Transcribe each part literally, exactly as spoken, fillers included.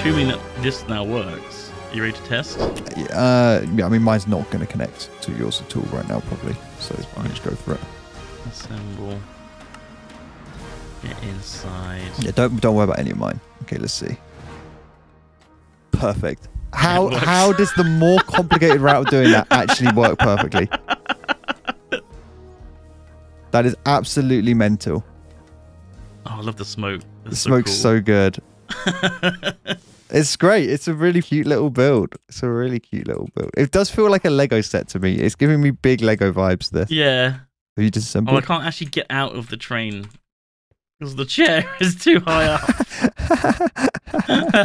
assuming that this now works, are you ready to test? Uh, yeah, I mean, mine's not going to connect to yours at all right now, probably. So I'll just go for it. Assemble. Get inside. Yeah, don't don't worry about any of mine. Okay, let's see. Perfect. How how does the more complicated route of doing that actually work perfectly? That is absolutely mental. Oh, I love the smoke. That's the smoke's so, cool. so good. It's great. It's a really cute little build. It's a really cute little build. It does feel like a Lego set to me. It's giving me big Lego vibes there. Yeah. Have you disassembled? Oh, I can't actually get out of the train because the chair is too high up.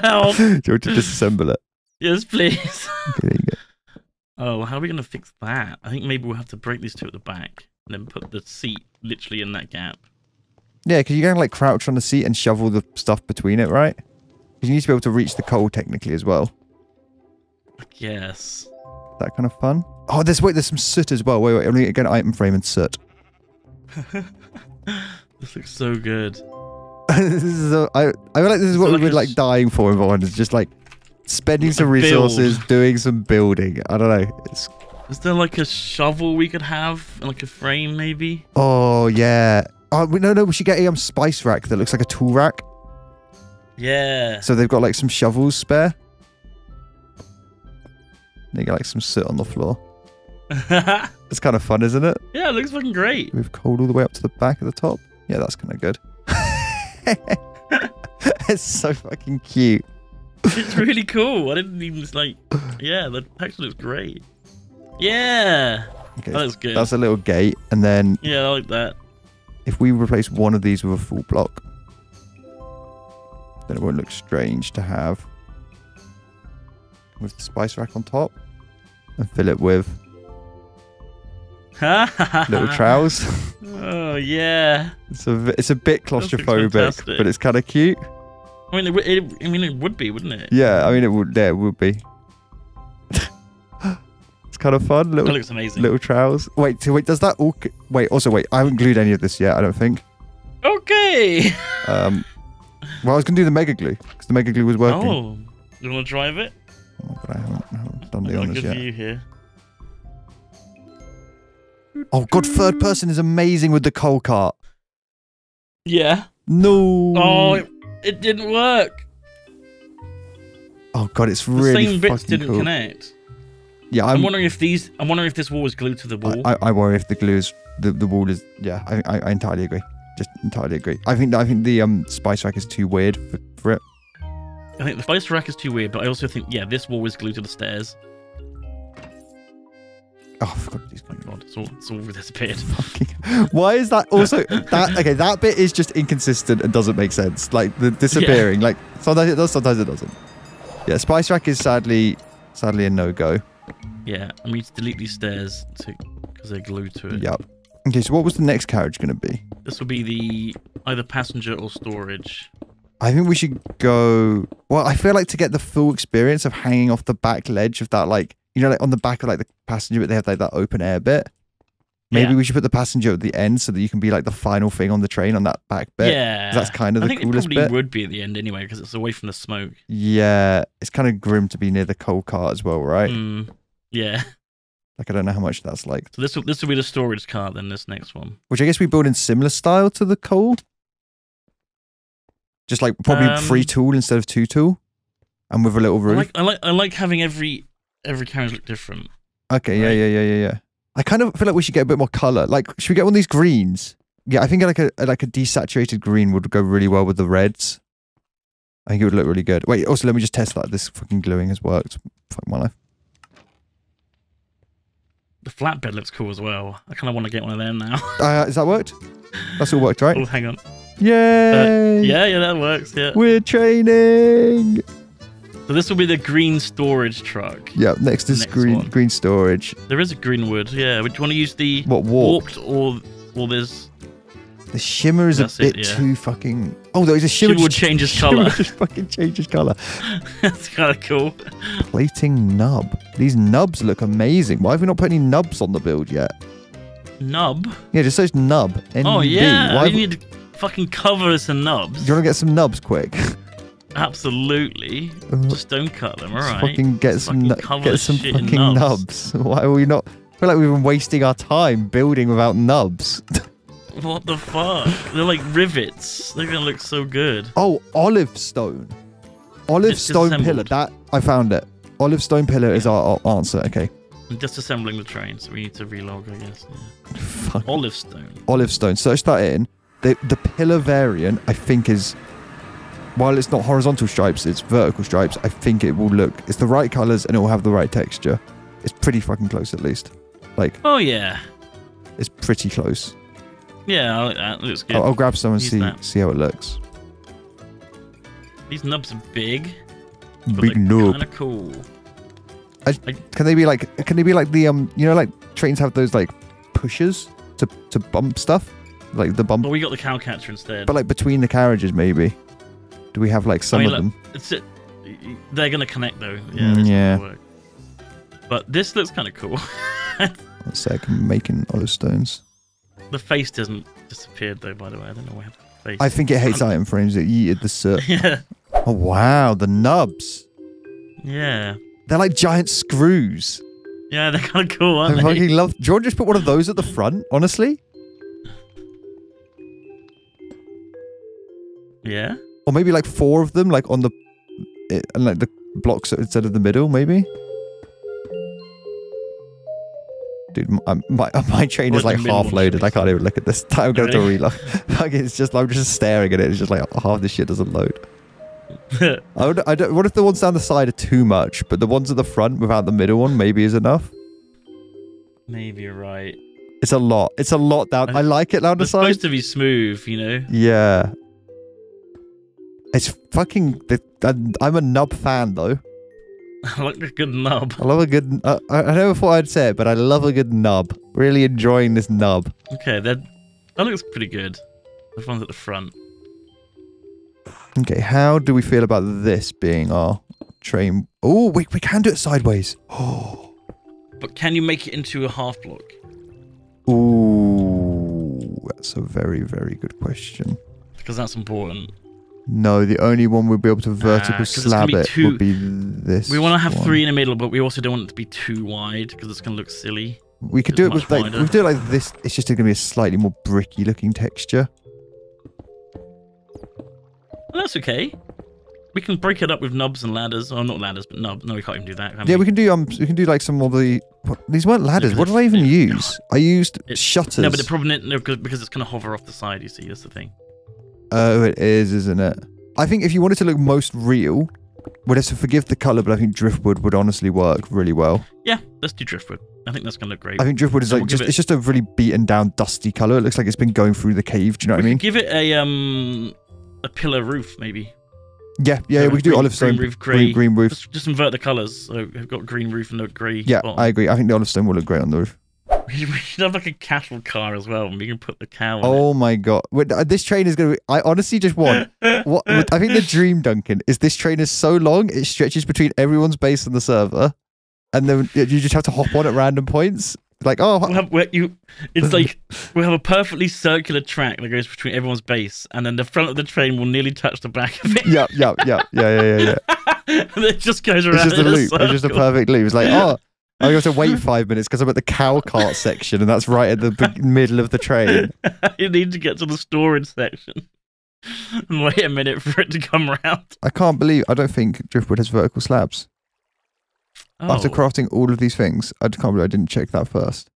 Help. Do you want to disassemble it? Yes, please. Okay, oh, how are we going to fix that? I think maybe we'll have to break these two at the back and then put the seat literally in that gap. Yeah, because you're going to like crouch on the seat and shovel the stuff between it, right? Because you need to be able to reach the coal technically as well. Yes. That kind of fun. Oh, there's wait, there's some soot as well. Wait, wait, I'm going to get an item frame and soot. This looks so good. This is a, I, I feel like this is what so we like were like dying for in Vault, is just like spending some resources, build. doing some building. I don't know. It's... Is there like a shovel we could have, like a frame maybe? Oh yeah. Oh no, no, we should get a um, spice rack that looks like a tool rack. Yeah. So they've got like some shovels spare. They got like some soot on the floor. It's kind of fun, isn't it? Yeah, it looks fucking great. We've coaled all the way up to the back at the top. Yeah, that's kind of good. It's so fucking cute. It's really cool. I didn't even like. Yeah, the texture looks great. Yeah. Okay, that looks good. That's a little gate, and then. Yeah, I like that. If we replace one of these with a full block, then it won't look strange to have with the spice rack on top, and fill it with little trowels. Oh yeah. It's a it's a bit claustrophobic, but it's kind of cute. I mean, it, it, I mean, it would be, wouldn't it? Yeah, I mean, it would. Yeah, it would be. It's kind of fun. Little, that looks amazing. Little trowels. Wait, so wait, does that all? Wait, also wait, I haven't glued any of this yet. I don't think. Okay. um, well, I was gonna do the mega glue because the mega glue was working. Oh, you wanna drive it? Oh, but I haven't, I haven't done the honors yet. Good view here. Oh god, third person is amazing with the coal cart. Yeah. No. Oh, it, it didn't work. Oh god, it's really the same bits didn't cool. connect. Yeah, I'm, I'm wondering if these. I'm wondering if this wall is glued to the wall. I, I, I worry if the glue is the, the wall is. Yeah, I, I I entirely agree. Just entirely agree. I think I think the um spice rack is too weird for, for it. I think the spice rack is too weird, but I also think yeah, this wall is glued to the stairs. Oh, I forgot these things. Oh, God, it's all, it's all disappeared. Why is that also... that Okay, that bit is just inconsistent and doesn't make sense. Like, the disappearing. Yeah. Like, sometimes it does, sometimes it doesn't. Yeah, spice rack is sadly sadly a no-go. Yeah, and we need to delete these stairs because they're glued to it. Yep. Okay, so what was the next carriage going to be? This will be the either passenger or storage. I think we should go... Well, I feel like to get the full experience of hanging off the back ledge of that, like... You know, like on the back of like the passenger, but they have like that open air bit. Maybe yeah. we should put the passenger at the end so that you can be like the final thing on the train on that back bit. Yeah, that's kind of the I think coolest it probably bit. Would be at the end anyway because it's away from the smoke. Yeah, it's kind of grim to be near the coal cart as well, right? Mm, yeah. Like I don't know how much that's like. So this will this will be the storage cart then. This next one, which I guess we build in similar style to the coal, just like probably um, three tool instead of two tool, and with a little roof. I like I like, I like having every. Every carriage look different. Okay, right? yeah, yeah, yeah, yeah, yeah. I kind of feel like we should get a bit more color. Like, should we get one of these greens? Yeah, I think like a like a desaturated green would go really well with the reds. I think it would look really good. Wait, also let me just test that this fucking gluing has worked. Fuck my life. The flatbed looks cool as well. I kind of want to get one of them now. uh, has that worked? That's all worked, right? Oh, hang on. Yay! Uh, yeah, yeah, that works. Yeah. We're training. So this will be the green storage truck. Yeah, next is next green one. green storage. There is a green wood, yeah. Would you want to use the what, warped? warped or or there's the shimmer is That's a bit it, yeah. too fucking. Oh, there is a shimmer. Shimmer would change its color. Just fucking changes color. That's kind of cool. Plating nub. These nubs look amazing. Why have we not put any nubs on the build yet? Nub. Yeah, just search nub. N B. Oh yeah, Why we have... need to fucking cover us in nubs. Do you want to get some nubs quick? Absolutely. Just don't cut them, all right? Just fucking get Just some, fucking get some fucking nubs. nubs. Why are we not... I feel like we've been wasting our time building without nubs. What the fuck? They're like rivets. They're going to look so good. Oh, olive stone. Olive stone pillar. That, I found it. Olive stone pillar yeah. is our, our answer. Okay. I'm disassembling the train, so we need to relog, I guess. Yeah. Fuck. Olive stone. Olive stone. Search that in. The, the pillar variant, I think, is... While it's not horizontal stripes, it's vertical stripes, I think it will look... It's the right colours and it will have the right texture. It's pretty fucking close, at least. Like... Oh, yeah. It's pretty close. Yeah, that looks good. I'll, I'll grab some and see, see how it looks. These nubs are big. Big nub. Kind of cool. I, can they be like can they be like the um you know like trains have those like pushers to to bump stuff like the bump. Well, we got the cow catcher instead. But like between the carriages maybe. Do we have like some I mean, of like, them? It's it, they're gonna connect though. Yeah. Mm, yeah. Work. But this looks kind of cool. One sec, I'm making olive stones. The face doesn't disappeared though. By the way, I don't know what happened to the face. I think it hates I'm... item frames. It yeeted the soot. Yeah. Oh wow, the nubs. Yeah. They're like giant screws. Yeah, they're kind of cool, aren't I they? I fucking love... Do you want to just put one of those at the front, honestly? Yeah? Or maybe like four of them, like on the... It, and like the blocks instead of the middle, maybe? Dude, my, my, my train or is like half loaded. I can't even look at this. I'm going to have to reload. Like, it's just... I'm just staring at it. It's just like, oh, half this shit doesn't load. I would, I don't, what if the ones down the side are too much, but the ones at the front without the middle one maybe is enough? Maybe you're right. It's a lot. It's a lot down. I, I like it down the side. It's supposed to be smooth, you know? Yeah. It's fucking... I'm a nub fan, though. I like a good nub. I love a good... I, I never thought I'd say it, but I love a good nub. Really enjoying this nub. Okay, that, that looks pretty good. The one's at the front. Okay, how do we feel about this being our train? Oh, we, we can do it sideways. Oh. But can you make it into a half block? Ooh, that's a very, very good question. Because that's important. No, the only one we'll be able to vertical uh, slab it too... would be this We want to have one. three in the middle, but we also don't want it to be too wide because it's going to look silly. We could do it with like, we do it like this. It's just going to be a slightly more bricky looking texture. Well, that's okay. We can break it up with nubs and ladders. Oh, not ladders, but nub. No, we can't even do that. Can yeah, we? we can do um, we can do like some of the. What, these weren't ladders. No, what did I even it, use? I used it, shutters. No, but the problem is no, because it's gonna hover off the side. You see, that's the thing. Oh, it is, isn't it? I think if you wanted to look most real, we'd have to forgive the color, but I think driftwood would honestly work really well. Yeah, let's do driftwood. I think that's gonna look great. I think driftwood is so like we'll just it... it's just a really beaten down, dusty color. It looks like it's been going through the cave. Do you know we what I mean? Give it a um. A pillar roof, maybe. Yeah, yeah, so we could do olive stone. Green roof, grey. Green, green roof. Just, just invert the colours. So we've got green roof and the grey Yeah, bottom. I agree. I think the olive stone will look great on the roof. We should have like a cattle car as well, and we can put the cow on Oh it. my god. Wait, this train is going to be... I honestly just want... what I think the dream, Duncan, is this train is so long, it stretches between everyone's base and the server, and then you just have to hop on at random points. Like, oh... We'll have, we'll, you, it's like, we'll have a perfectly circular track that goes between everyone's base, and then the front of the train will nearly touch the back of it. Yep, yep, yep. Yeah, yeah, yeah, yeah. And it just goes around. It's just a loop. A it's just a perfect loop. It's like, oh, I have to wait five minutes because I'm at the cow cart section, and that's right at the middle of the train. You need to get to the storage section. And wait a minute for it to come around. I can't believe... I don't think driftwood has vertical slabs. Oh. After crafting all of these things, I can't believe I didn't check that first.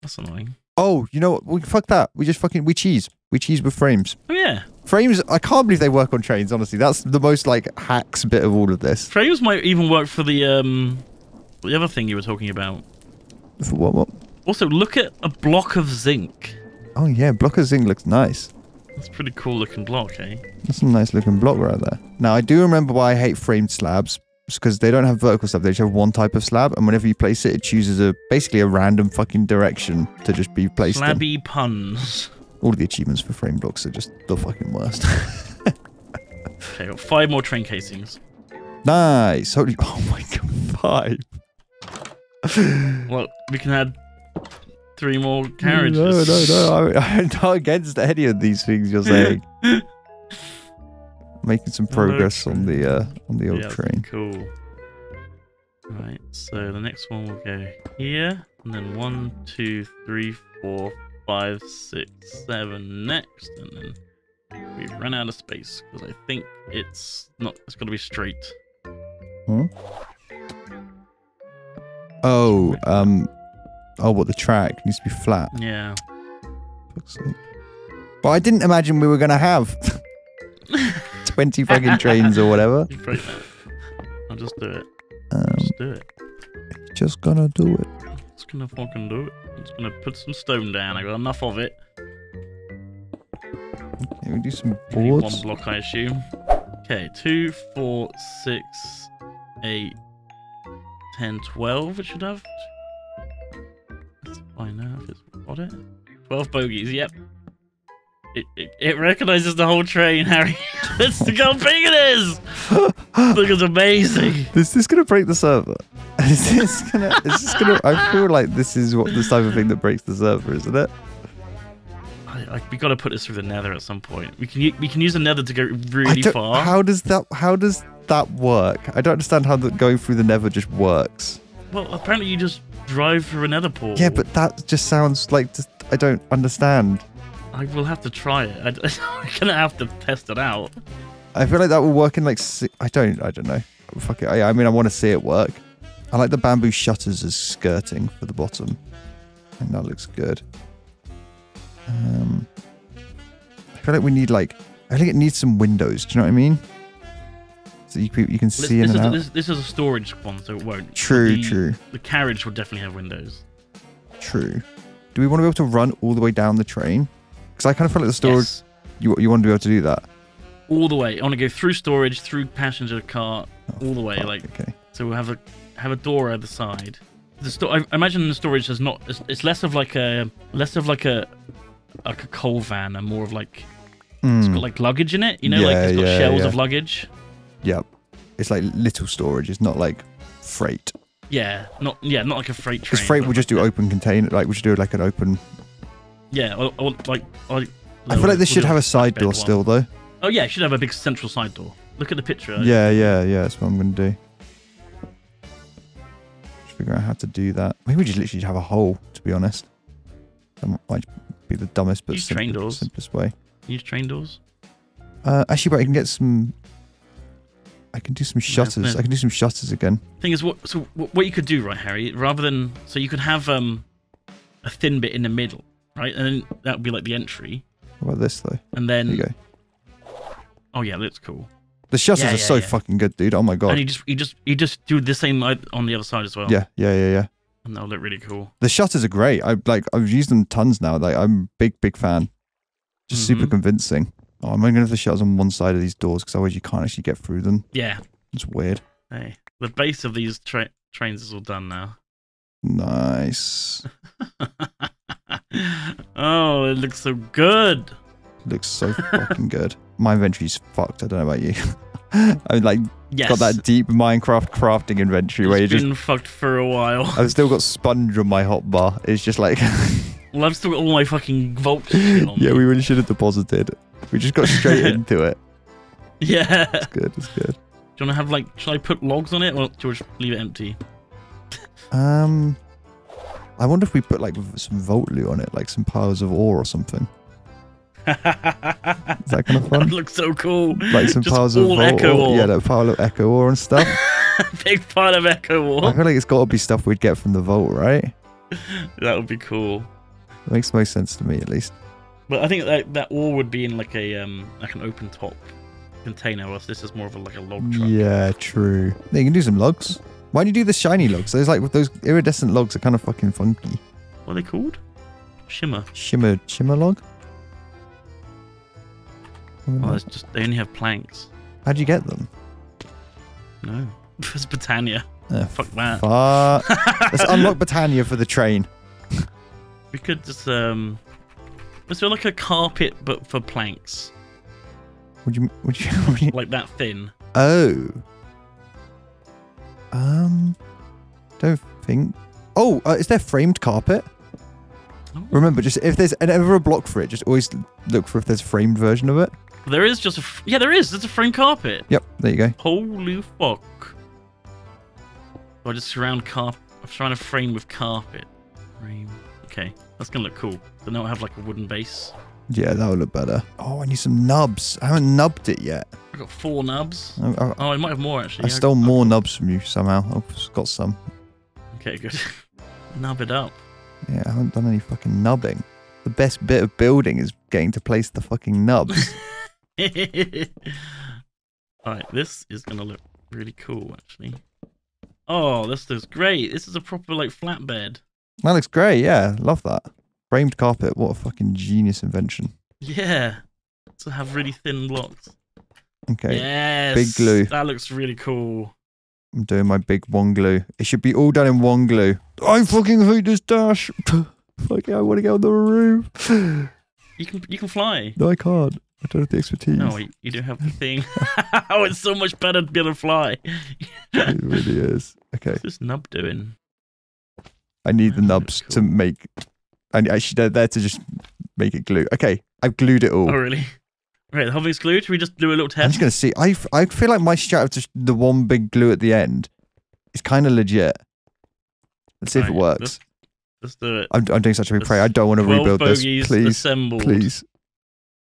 That's annoying. Oh, you know what? We fuck that. We just fucking we cheese. We cheese with frames. Oh yeah. Frames. I can't believe they work on trains. Honestly, that's the most like hacks bit of all of this. Frames might even work for the um, the other thing you were talking about. For what? What? Also, look at a block of zinc. Oh yeah, block of zinc looks nice. That's a pretty cool looking block, eh? That's a nice looking block right there. Now I do remember why I hate framed slabs. Because they don't have vertical slab, they just have one type of slab, and whenever you place it, it chooses a basically a random fucking direction to just be placed in. Slabby puns. All of the achievements for frame blocks are just the fucking worst. Okay, got five more train casings. Nice. Holy, oh my god, five. Well, we can add three more carriages. No, no, no. I, I'm not against any of these things you're saying. making some progress on the uh, on the old yeah, train. Cool. Right, so the next one will go here, and then one, two, three, four, five, six, seven next, and then we've run out of space because I think it's not. It's got to be straight. Huh? Oh, um, oh, what the track needs to be flat. Yeah. Fuck's sake. But I didn't imagine we were gonna have twenty fucking trains or whatever. I'll just do it. Um, just do it. Just gonna do it. Just gonna fucking do it. I'm just gonna put some stone down. I got enough of it. Okay, we do some boards. One block, I assume. Okay, two, four, six, eight, ten, twelve. It should have. Let's find out if it's got it. Twelve bogeys. Yep. It, it, it recognizes the whole train, Harry. Let's look how big it is! Look, it's amazing. Is this going to break the server? Is this going to... Is this going to... I feel like this is what the type of thing that breaks the server, isn't it? I, I, we got to put this through the nether at some point. We can we can use the nether to go really far. How does that How does that work? I don't understand how the, going through the nether just works. Well, apparently you just drive through a nether portal. Yeah, but that just sounds like... Just, I don't understand. I will have to try it. I, I'm gonna have to test it out. I feel like that will work in like six, I don't. I don't know. Fuck it. I, I mean, I want to see it work. I like the bamboo shutters as skirting for the bottom. And that looks good. Um, I feel like we need like. I think it needs some windows. Do you know what I mean? So you you can see this, in this and is, out. This, this is a storage one, so it won't. True. The, true. The carriage will definitely have windows. True. Do we want to be able to run all the way down the train? Because I kind of feel like the storage, yes. you you want to be able to do that all the way. I want to go through storage, through passenger car, oh, all the way. Fuck, like okay. So we'll have a have a door at the side. The store. I imagine the storage is not. It's, it's less of like a less of like a like a coal van and more of like mm. it's got like luggage in it. You know, yeah, like it's got yeah, shelves yeah. of luggage. Yep. It's like little storage. It's not like freight. Yeah. Not yeah. Not like a freight train. Because freight will just do yeah. open container. Like we should do like an open. Yeah, I, I want like I, I feel like this should have a side door still though. Oh yeah, it should have a big central side door. Look at the picture. Yeah, yeah, yeah. That's what I'm gonna do. Just figure out how to do that. Maybe we just literally have a hole. To be honest, that might be the dumbest but simplest, simplest way. Use train doors. Uh, actually, but I can get some. I can do some shutters. I can do some shutters again. Thing is, what so what you could do, right, Harry? Rather than so you could have um a thin bit in the middle. Right, and then that would be like the entry. What about this though? And then, there you go. Oh yeah, that's cool. The shutters yeah, yeah, are so yeah. fucking good, dude. Oh my god. And you just, you just, you just do the same on the other side as well. Yeah, yeah, yeah, yeah. And that'll look really cool. The shutters are great. I like, I've used them tons now. Like, I'm big, big fan. Just mm-hmm. super convincing. Oh, I'm only gonna have the shutters on one side of these doors because otherwise you can't actually get through them. Yeah. It's weird. Hey, the base of these tra trains is all done now. Nice. Oh, it looks so good. Looks so fucking good. My inventory's fucked. I don't know about you. I've like yes. got that deep Minecraft crafting inventory it's where you just been fucked for a while. I've still got sponge on my hotbar. It's just like. Well, I've still got all my fucking vault shit on. Yeah, we really should have deposited. We just got straight into it. Yeah. It's good. It's good. Do you want to have like? Should I put logs on it, or should we just leave it empty? Um. I wonder if we put like some vault loot on it, like some piles of ore or something. Is that kind of fun? That looks so cool. Like some Just piles of vault echo ore. ore. Yeah, that pile of echo ore and stuff. Big pile of echo ore. I feel like it's got to be stuff we'd get from the vault, right? That would be cool. It makes the most sense to me, at least. But I think that that ore would be in like a um like an open top container, whereas this is more of a, like a log truck. Yeah, true. Yeah, you can do some logs. Why do you do the shiny logs? Those like those iridescent logs are kind of fucking funky. What are they called? Shimmer. Shimmer. Shimmer log. Oh, it's just they only have planks. How'd you get them? No, it's Britannia. Oh, fuck that. Fuck. Let's unlock Britannia for the train. We could just um, let's do like a carpet but for planks. Would you? Would you? Would you... Like that thin. Oh. Um, don't think. Oh, uh, is there framed carpet? Oh. Remember, just if there's ever a block for it, just always look for if there's a framed version of it. There is just a... F yeah, there is. There's a frame carpet. Yep, there you go. Holy fuck. I just surround carpet. I'm trying to frame with carpet. Frame. Okay, that's going to look cool. But now I have like a wooden base. Yeah, that would look better. Oh, I need some nubs. I haven't nubbed it yet. I've got four nubs. I, I, oh, I might have more, actually. I yeah, stole I got, more I, nubs from you somehow. I've got some. Okay, good. Nub it up. Yeah, I haven't done any fucking nubbing. The best bit of building is getting to place the fucking nubs. Alright, this is going to look really cool, actually. Oh, this looks great. This is a proper, like, flatbed. That looks great, yeah. Love that. Framed carpet, what a fucking genius invention. Yeah. To have really thin blocks. Okay. Yes. Big glue. That looks really cool. I'm doing my big one glue. It should be all done in one glue. I fucking hate this dash. Fuck yeah, I want to get on the roof. You can you can fly. No, I can't. I don't have the expertise. No, wait, you don't have the thing. Oh, it's so much better to be able to fly. It really is. Okay. What's this nub doing? I need the nubs cool. to make... And actually, they're there to just make it glue. Okay, I've glued it all. Oh, really? Right, the whole thing's glued? Should we just do a little test? I'm just going to see. I, I feel like my strat of just the one big glue at the end is kind of legit. Let's see right, if it works. Let's, let's do it. I'm, I'm doing such a big pray. I don't want to rebuild this. Please, assembled. please,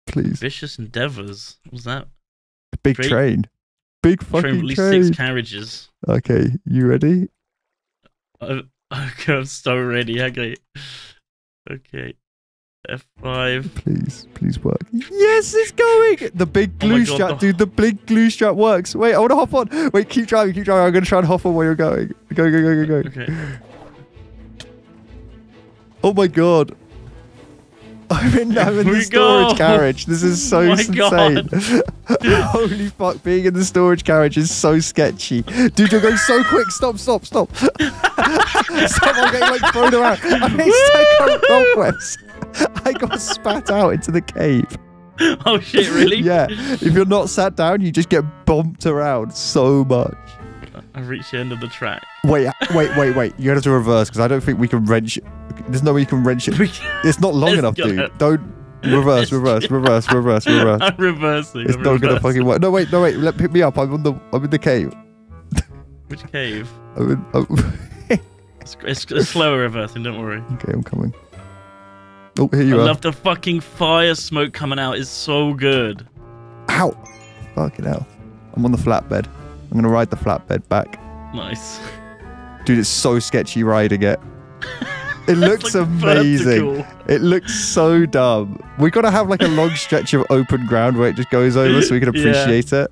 please. Vicious endeavors. What was that? A big Great. train. Big fucking train. At least train. six carriages. Okay, you ready? Uh, okay, I'm so ready. Okay. Okay, F five. Please, please work. Yes, it's going! The big glue oh God, strap, the... dude, the big glue strap works. Wait, I want to hop on. Wait, keep driving, keep driving. I'm going to try and hop on while you're going. Go, go, go, go, go. Okay. Oh my God. I'm in, I'm in the storage go. carriage. This is so oh insane. Holy fuck, being in the storage carriage is so sketchy. Dude, you're going so quick. Stop, stop, stop. Stop, I'm getting like thrown around. I made second progress. I got spat out into the cave. Oh shit, really? Yeah. If you're not sat down, you just get bumped around so much. I've reached the end of the track. Wait, wait, wait, wait. You have to reverse because I don't think we can wrench. There's no way you can wrench it. It's not long it's enough, gonna... dude. Don't reverse, reverse, reverse, reverse, reverse. I'm reversing. It's I'm not reversing. gonna fucking work. No, wait, no, wait. Let pick me up. I'm on the. I'm in the cave. Which cave? I'm in, I'm... it's, it's, it's slower reversing. Don't worry. Okay, I'm coming. Oh, here you I are. I love the fucking fire smoke coming out. It's so good. Ow! Fucking hell! I'm on the flatbed. I'm gonna ride the flatbed back. Nice. Dude, it's so sketchy riding it. It looks like amazing. Vertical. It looks so dumb. We gotta have like a long stretch of open ground where it just goes over, so we can appreciate yeah. it.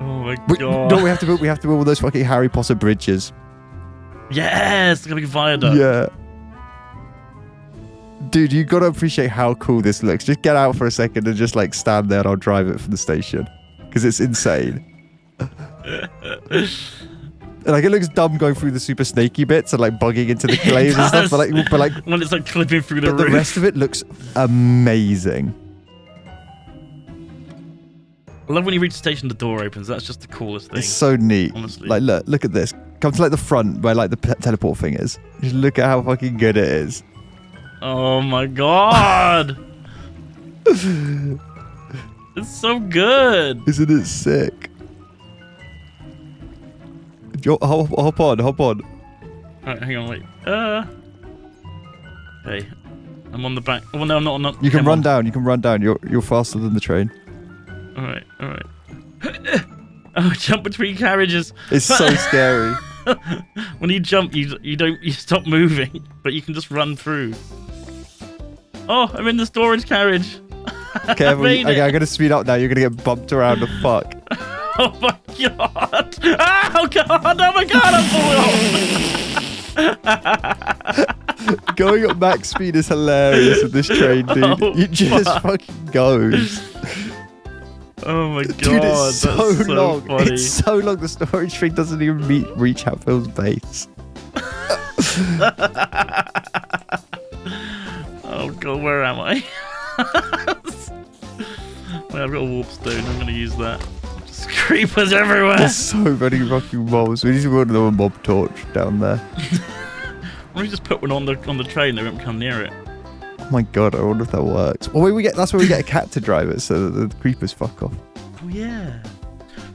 Oh my we, god! No, we have to build. We have to build all those fucking Harry Potter bridges. Yes, it's gonna be viaduct. Yeah. Dude, you gotta appreciate how cool this looks. Just get out for a second and just like stand there, and I'll drive it from the station because it's insane. Like it looks dumb going through the super snaky bits and like bugging into the glaze and stuff, but like, but like when it's like clipping through the but roof. The rest of it looks amazing. I love when you reach the station, the door opens. That's just the coolest thing. It's so neat. Honestly, like look, look at this. Come to like the front where like the teleport thing is. Just look at how fucking good it is. Oh my god! It's so good. Isn't it sick? Yo, hop, hop on, hop on. Alright, hang on, wait. Uh, okay, I'm on the back. Oh no, I'm not. I'm not you can run on. down. You can run down. You're you're faster than the train. Alright, alright. Oh, jump between carriages. It's so scary. When you jump, you you don't you stop moving, but you can just run through. Oh, I'm in the storage carriage. Okay, I'm, okay, I'm gonna speed up now. You're gonna get bumped around the fuck. Oh my god! Oh god! Oh my god! I'm falling off! Going at max speed is hilarious with this train, dude. Oh, it just fuck. fucking goes. Oh my god! Dude, it's so, that's so long. Funny. It's so long. The storage thing doesn't even meet, reach Hatfield's base. Oh god! Where am I? Wait, I've got a warp stone. I'm gonna use that. Creepers everywhere. There's so many fucking mobs. We need to build another mob torch down there. Let me just put one on the on the train. They won't come near it. Oh my god, I wonder if that works. Well, we get that's where we get a cat to drive it so that the creepers fuck off. Oh yeah.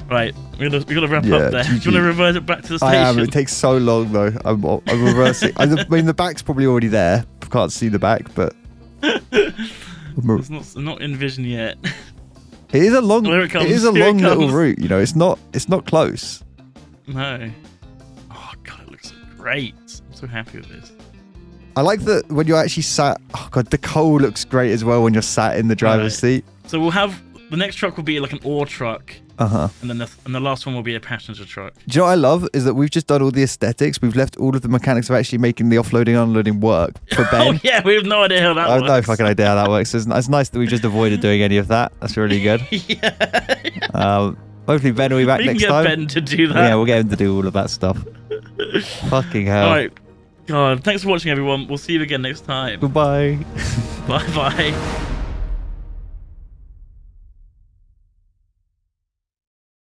Right, we're gonna, we're gonna wrap yeah, up there. G G. Do you want to reverse it back to the station? I am. It takes so long though. I'm, I'm reversing. I mean, the back's probably already there. I can't see the back, but it's not not in vision yet. It is a long. Oh, it, it is a Here long little route. You know, it's not it's not close. No. Oh god, it looks great. I'm so happy with this. I like that when you're actually sat. Oh god, the coal looks great as well when you're sat in the driver's right. seat. So we'll have the next truck will be like an ore truck. Uh huh. And then the and the last one will be a passenger truck. Do you know what I love is that we've just done all the aesthetics. We've left all of the mechanics of actually making the offloading, unloading work for Ben. Oh yeah, we have no idea how that. I have works. no fucking idea how that works. It's, it's nice that we just avoided doing any of that. That's really good. yeah. Um. Hopefully Ben will be back we next time. We can get Ben to do that. Yeah, we'll get him to do all of that stuff. Fucking hell. All right. God, thanks for watching, everyone. We'll see you again next time. Goodbye. Bye bye.